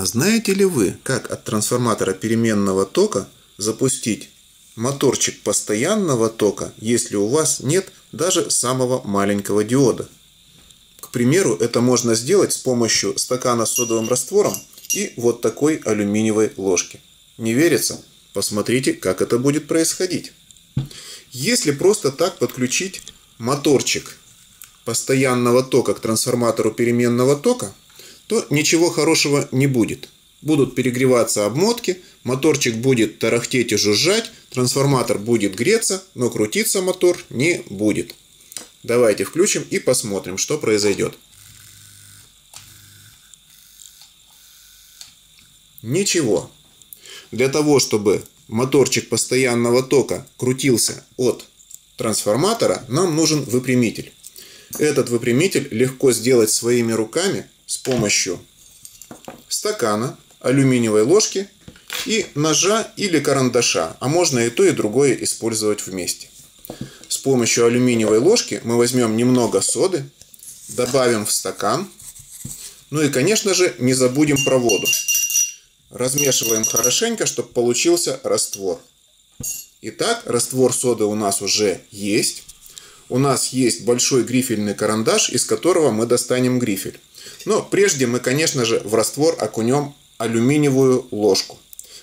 А знаете ли вы, как от трансформатора переменного тока запустить моторчик постоянного тока, если у вас нет даже самого маленького диода? К примеру, это можно сделать с помощью стакана с содовым раствором и вот такой алюминиевой ложки. Не верится? Посмотрите, как это будет происходить. Если просто так подключить моторчик постоянного тока к трансформатору переменного тока, то ничего хорошего не будет. Будут перегреваться обмотки, моторчик будет тарахтеть и жужжать, трансформатор будет греться, но крутиться мотор не будет. Давайте включим и посмотрим, что произойдет. Ничего. Для того, чтобы моторчик постоянного тока крутился от трансформатора, нам нужен выпрямитель. Этот выпрямитель легко сделать своими руками с помощью стакана, алюминиевой ложки и ножа или карандаша. А можно и то, и другое использовать вместе. С помощью алюминиевой ложки мы возьмем немного соды, добавим в стакан. Ну и, конечно же, не забудем про воду. Размешиваем хорошенько, чтобы получился раствор. Итак, раствор соды у нас уже есть. У нас есть большой грифельный карандаш, из которого мы достанем грифель. Но прежде мы, конечно же, в раствор окунем алюминиевую ложку.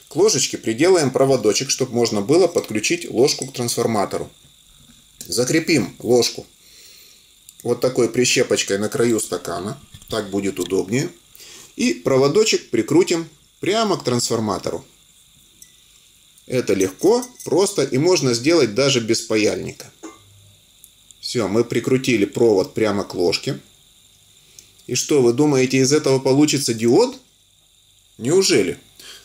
К ложечке приделаем проводочек, чтобы можно было подключить ложку к трансформатору. Закрепим ложку вот такой прищепочкой на краю стакана. Так будет удобнее. И проводочек прикрутим прямо к трансформатору. Это легко, просто и можно сделать даже без паяльника. Все, мы прикрутили провод прямо к ложке. И что, вы думаете, из этого получится диод? Неужели?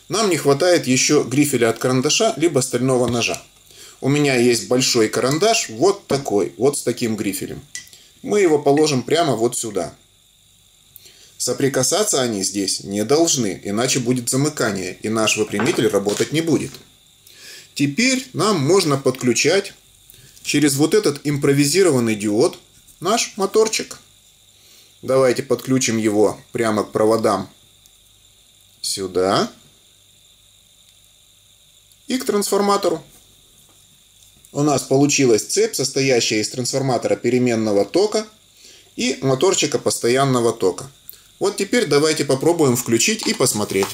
Нам не хватает еще грифеля от карандаша, либо стального ножа. У меня есть большой карандаш, вот такой, вот с таким грифелем. Мы его положим прямо вот сюда. Соприкасаться они здесь не должны, иначе будет замыкание, и наш выпрямитель работать не будет. Теперь нам можно подключать через вот этот импровизированный диод наш моторчик. Давайте подключим его прямо к проводам сюда и к трансформатору. У нас получилась цепь, состоящая из трансформатора переменного тока и моторчика постоянного тока. Вот теперь давайте попробуем включить и посмотреть.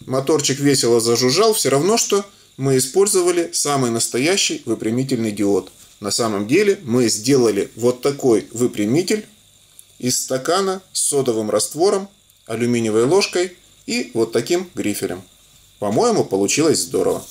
Моторчик весело зажужжал, все равно что мы использовали самый настоящий выпрямительный диод. На самом деле мы сделали вот такой выпрямитель из стакана с содовым раствором, алюминиевой ложкой и вот таким грифелем. По-моему, получилось здорово.